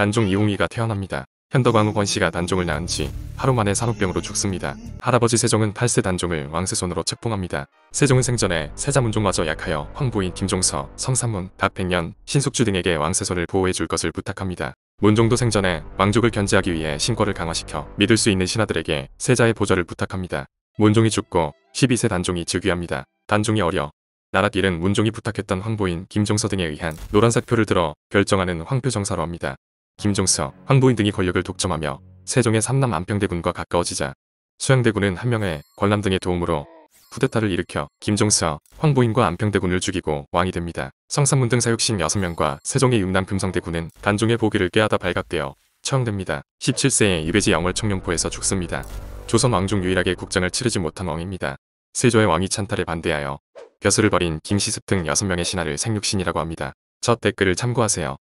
단종 이홍희가 태어납니다. 현덕왕후 권씨가 단종을 낳은 지 하루 만에 산후병으로 죽습니다. 할아버지 세종은 8세 단종을 왕세손으로 책봉합니다. 세종은 생전에 세자문종마저 약하여 황보인, 김종서, 성삼문, 박팽년, 신숙주 등에게 왕세손을 보호해줄 것을 부탁합니다. 문종도 생전에 왕족을 견제하기 위해 신권을 강화시켜 믿을 수 있는 신하들에게 세자의 보좌를 부탁합니다. 문종이 죽고 12세 단종이 즉위합니다. 단종이 어려 나랏 일은 문종이 부탁했던 황보인, 김종서 등에 의한 노란색 표를 들어 결정하는 황표정사로 합니다. 김종서, 황보인 등이 권력을 독점하며 세종의 삼남 안평대군과 가까워지자 수양대군은 한명의 권람 등의 도움으로 쿠데타를 일으켜 김종서, 황보인과 안평대군을 죽이고 왕이 됩니다. 성삼문 등 사육신 6명과 세종의 6남 금성대군은 단종의 보기를 꾀하다 발각되어 처형됩니다. 17세에 유배지 영월 청룡포에서 죽습니다. 조선 왕중 유일하게 국장을 치르지 못한 왕입니다. 세조의 왕위 찬탈에 반대하여 벼슬을 벌인 김시습 등 6명의 신하를 생육신이라고 합니다. 첫 댓글을 참고하세요.